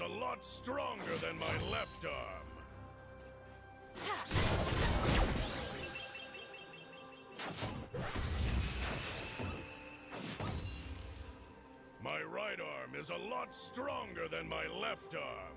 was a lot stronger than my left arm. My right arm is a lot stronger than my left arm.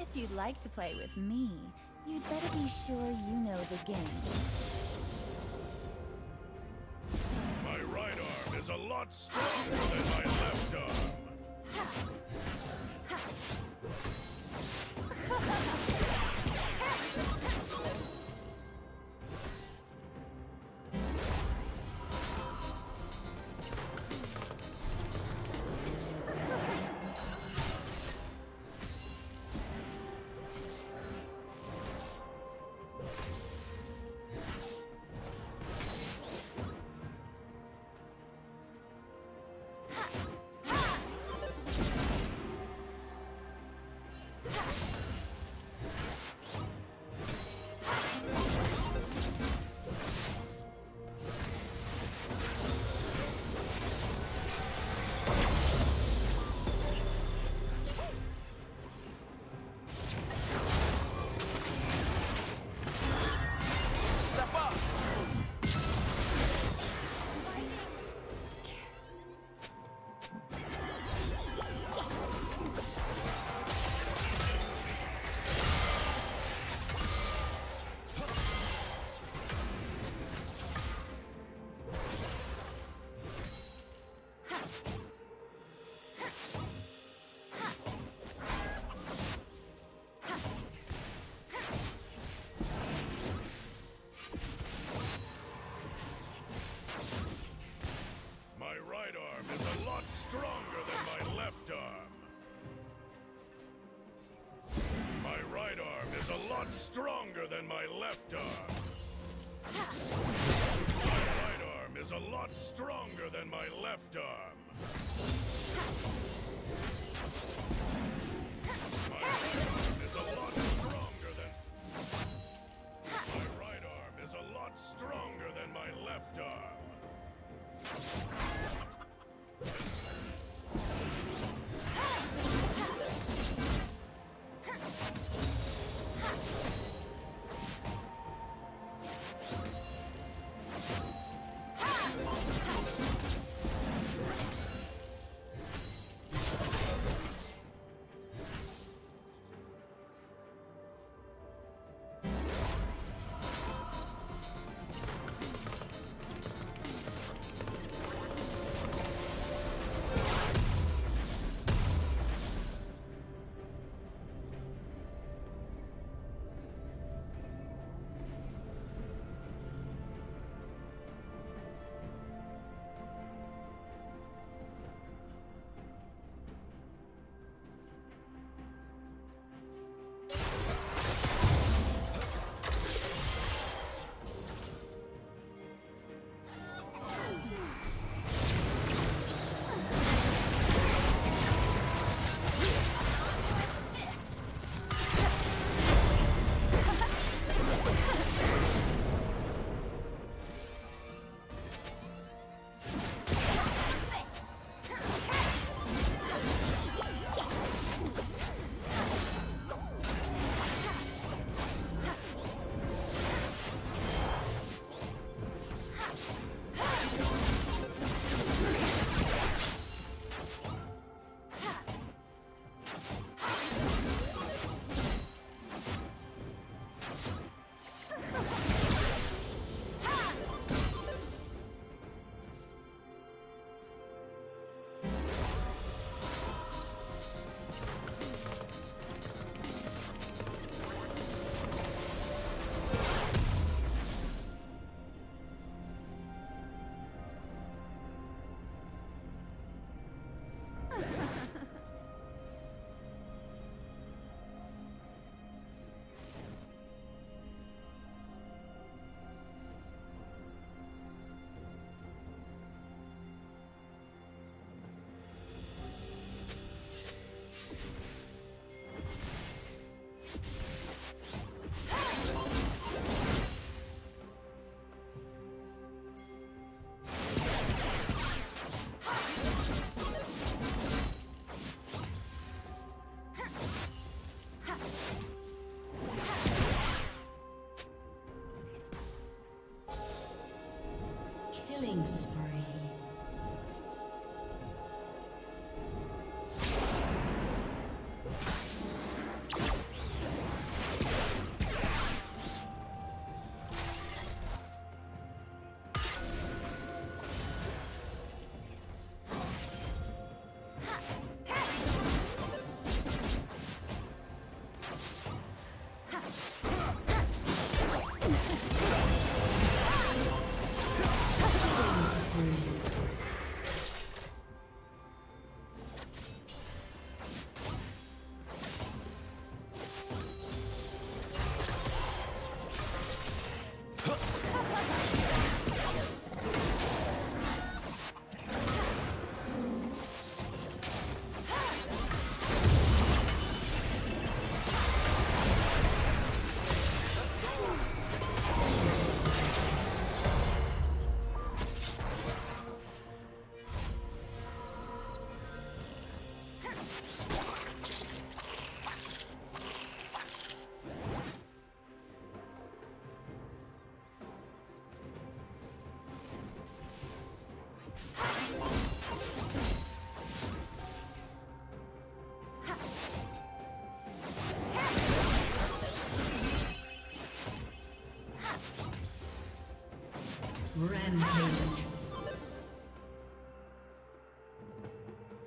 If you'd like to play with me, you'd better be sure you know the game. My right arm is a lot stronger than my left arm. Stronger than my left arm. My right arm is a lot stronger than my left arm. My right arm is a lot stronger than... My right arm is a lot stronger than my left arm.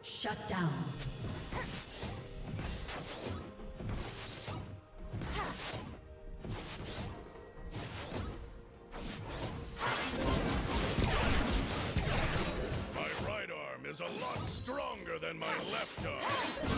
Shut down. My right arm is a lot stronger than my left arm.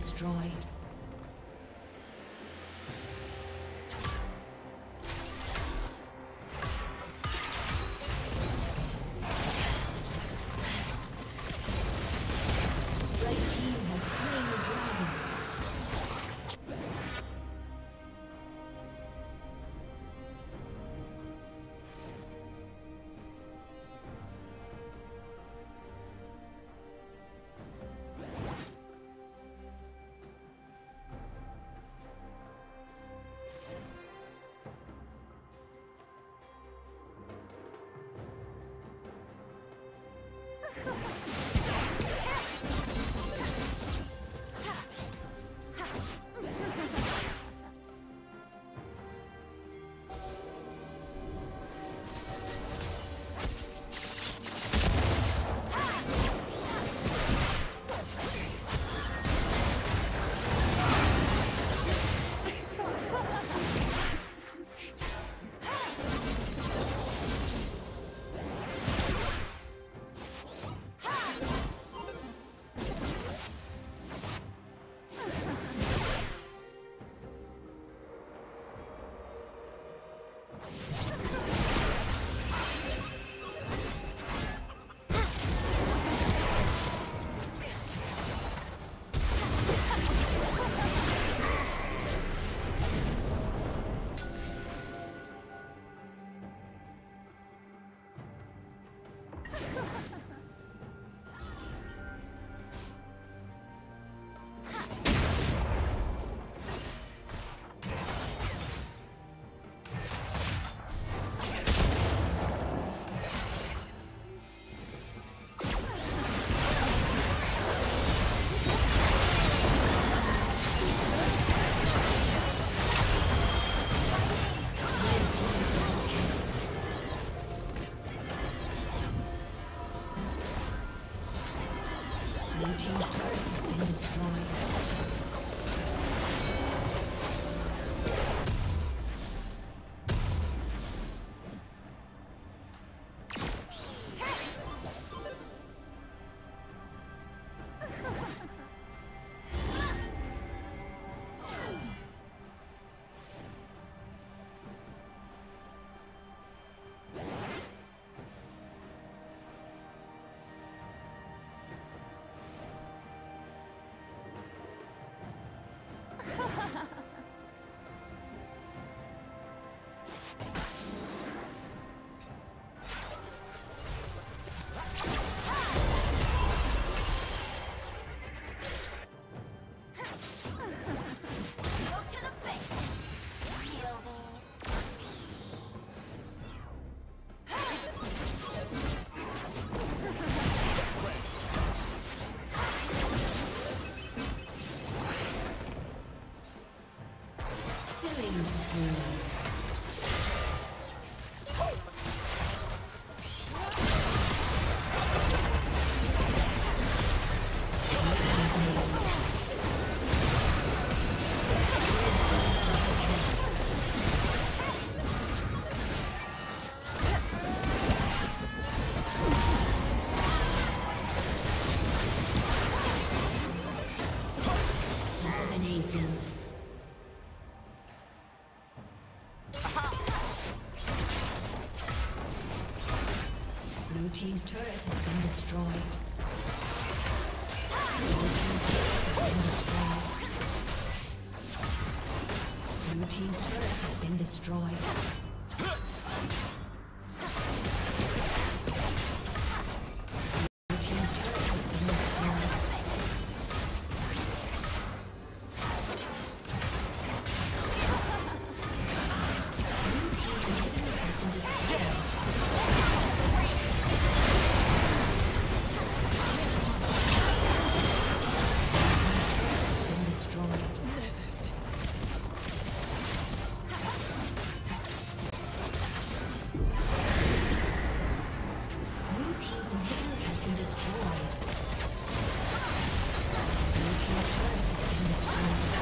destroyed. Team's turret has been destroyed. Blue team's turret has been destroyed. Blue team's turret has been destroyed.